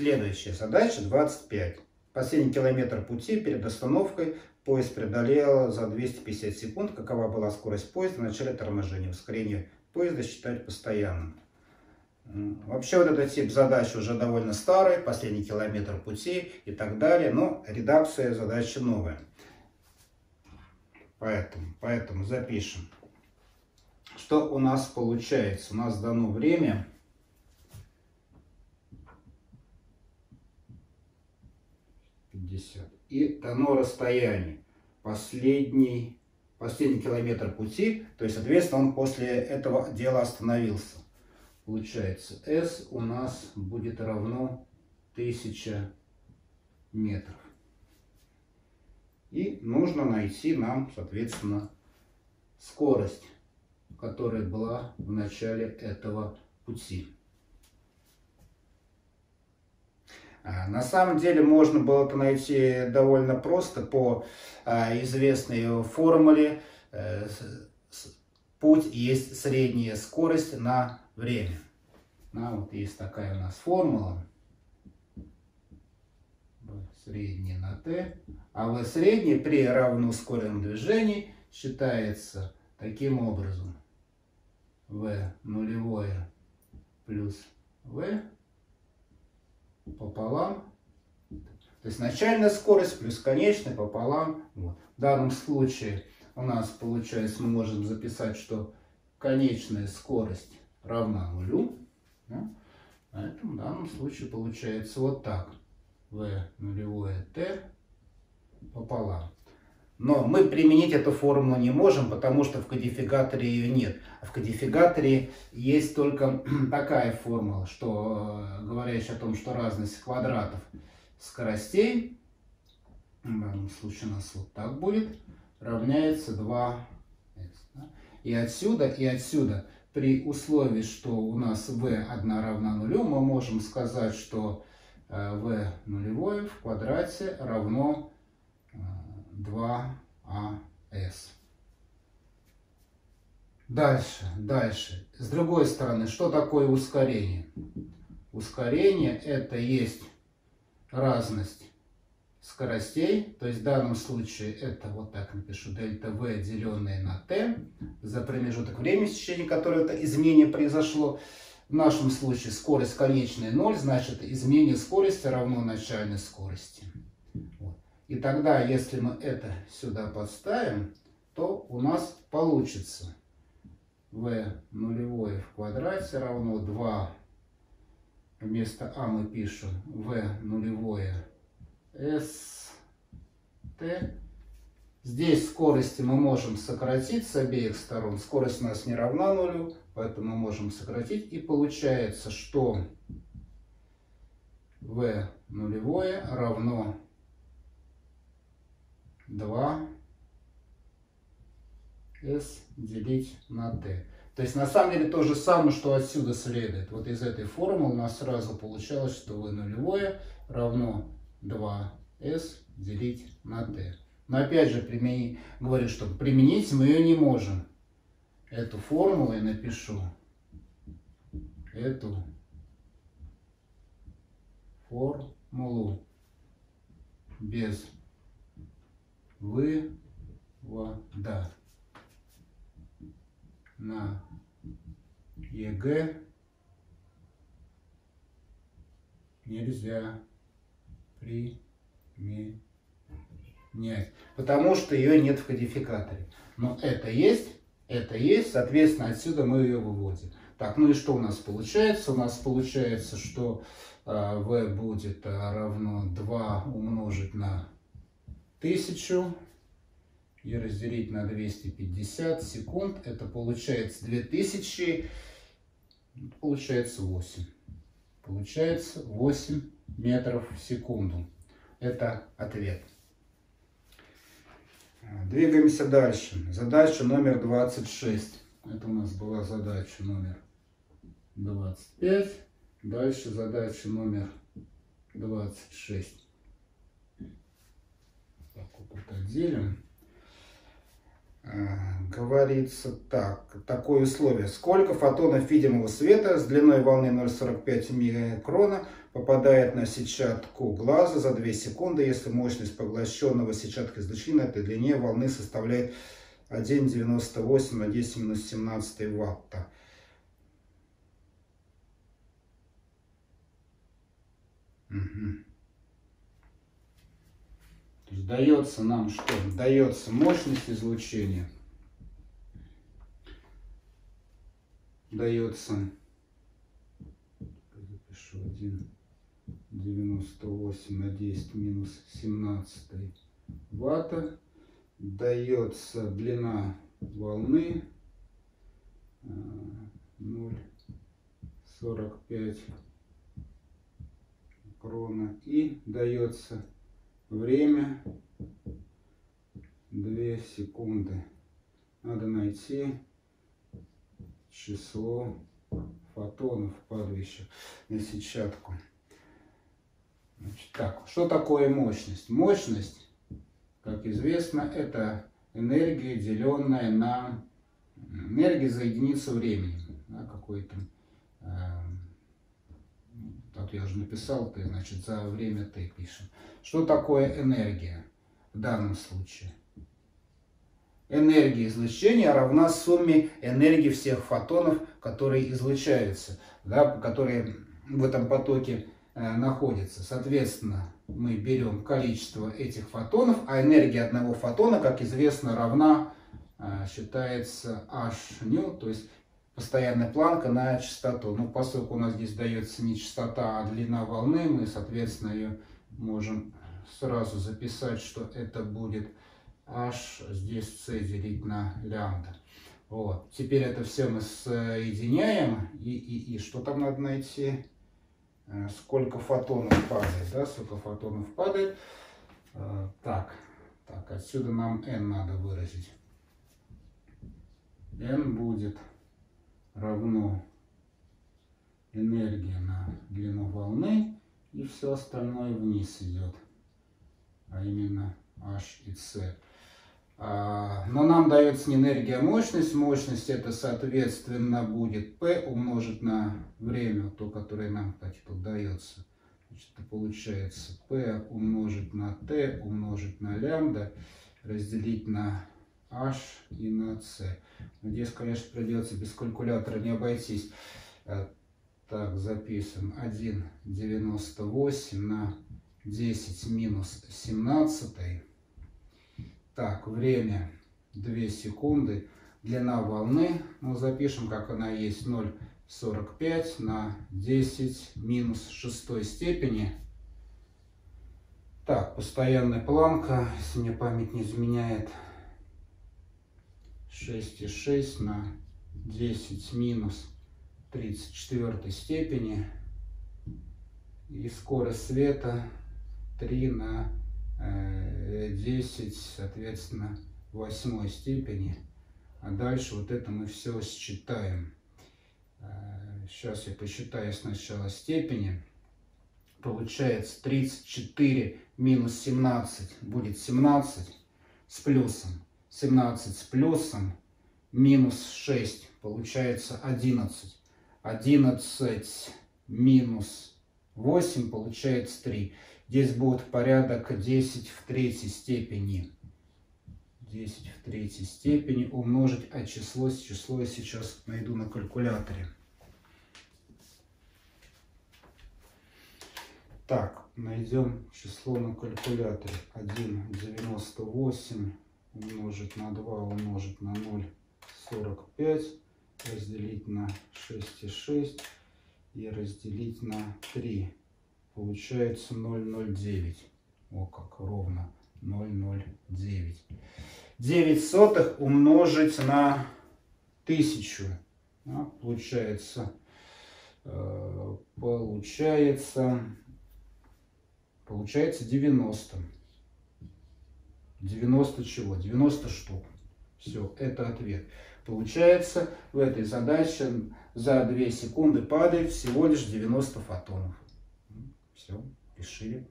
Следующая задача 25. Последний километр пути перед остановкой поезд преодолел за 250 секунд. Какова была скорость поезда в начале торможения? Ускорение поезда считать постоянным. Вообще вот этот тип задач уже довольно старый. Последний километр пути и так далее. Но редакция задачи новая. Поэтому запишем. Что у нас получается? У нас дано время... 50. И дано расстояние. Последний километр пути. То есть, соответственно, он после этого дела остановился. Получается, S у нас будет равно 1000 метров. И нужно найти нам, соответственно, скорость, которая была в начале этого пути. На самом деле можно было это найти довольно просто по известной формуле. Путь есть средняя скорость на время. Вот есть такая у нас формула. Средняя на t. А в средней при равноускоренном движении считается таким образом. V нулевое плюс V пополам, то есть начальная скорость плюс конечная пополам. Вот. В данном случае у нас получается, мы можем записать, что конечная скорость равна нулю. Да? Поэтому в данном случае получается вот так. V нулевое t пополам. Но мы применить эту формулу не можем, потому что в кодификаторе ее нет. В кодификаторе есть только такая формула, что говорящая о том, что разность квадратов скоростей, в данном случае у нас вот так будет, равняется 2s. И отсюда, при условии, что у нас v1 равна нулю, мы можем сказать, что v нулевое в квадрате равно 2as. Дальше. С другой стороны, что такое ускорение? Ускорение — это есть разность скоростей. То есть в данном случае это вот так напишу. Дельта v, деленное на t, за промежуток времени, в течение которого это изменение произошло. В нашем случае скорость конечная 0, значит изменение скорости равно начальной скорости. И тогда, если мы это сюда подставим, то у нас получится v нулевое в квадрате равно 2. Вместо а мы пишем v нулевое st. Здесь скорости мы можем сократить с обеих сторон. Скорость у нас не равна нулю, поэтому мы можем сократить. И получается, что v нулевое равно 2s делить на t. То есть на самом деле то же самое, что отсюда следует. Вот из этой формулы у нас сразу получалось, что v нулевое равно 2s делить на t. Но опять же, говорю, что применить мы ее не можем. Эту формулу я напишу. Эту формулу без вывода на ЕГЭ нельзя применять, потому что ее нет в кодификаторе. Но это есть, соответственно, отсюда мы ее выводим. Так, ну и что у нас получается? У нас получается, что v будет равно 2 умножить на 1000 и разделить на 250 секунд. Это получается 2000. Получается 8. Получается 8 метров в секунду. Это ответ. Двигаемся дальше. Задача номер 26. Это у нас была задача номер 25. Дальше задача номер 26. Отделим. Говорится так. Такое условие. Сколько фотонов видимого света с длиной волны 0,45 микрона попадает на сетчатку глаза за 2 секунды, если мощность поглощенного сетчаткой излучения этой длине волны составляет 1,98 на 10⁻¹⁴ ватта. Угу. То есть дается нам что? Дается мощность излучения. Дается 1,98 на 10⁻¹⁴ ватта. Дается длина волны 0,45 крона. И дается время 2 секунды. Надо найти число фотонов, падающих на сетчатку. Значит, так, что такое мощность? Мощность, как известно, это энергия, деленная на энергия за единицу времени. Да, какой-то, так я уже написал, ты, значит, за время ты пишем. Что такое энергия в данном случае? Энергия излучения равна сумме энергии всех фотонов, которые излучаются, да, которые в этом потоке находятся. Соответственно, мы берем количество этих фотонов, а энергия одного фотона, как известно, равна, считается hν, то есть постоянная Планка на частоту. Ну, поскольку у нас здесь дается не частота, а длина волны, мы, соответственно, ее можем сразу записать, что это будет h, здесь c делить на лямбда. Вот. Теперь это все мы соединяем. И что там надо найти? Сколько фотонов падает, да? Сколько фотонов падает. Так, отсюда нам n надо выразить. n будет равно энергия на длину волны, и все остальное вниз идет, а именно h и c. Но нам дается не энергия, а мощность. Мощность это, соответственно, будет P умножить на время, то, которое нам так и тут дается. Значит, получается P умножить на T умножить на лямбда разделить на H и на C. Здесь, конечно, придется без калькулятора не обойтись. Так, записываем 1,98 на 10⁻¹⁴. Так, время 2 секунды, длина волны, ну, запишем, как она есть, 0,45 на 10⁻⁶ степени. Так, постоянная Планка, если мне память не изменяет, 6,6 на 10⁻34 степени. И скорость света 3 на 10, соответственно, 8 степени. А дальше вот это мы все считаем. Сейчас я посчитаю сначала степени. Получается 34⁻17 будет 17 с плюсом. 17 с плюсом минус 6 получается 11. 11 минус 8 получается 3. Здесь будет порядок 10⁻³ степени. 10⁻³ степени умножить, а число я сейчас найду на калькуляторе. Так, найдем число на калькуляторе. 1,98 умножить на 2 умножить на 0,45 разделить на 6,6 и разделить на 3. Получается 0,09. О, как ровно. 0,09. 0,09 умножить на 1000. Да, получается 90. 90 чего? 90 штук. Все, это ответ. Получается, в этой задаче за 2 секунды падает всего лишь 90 фотонов. Все, решили.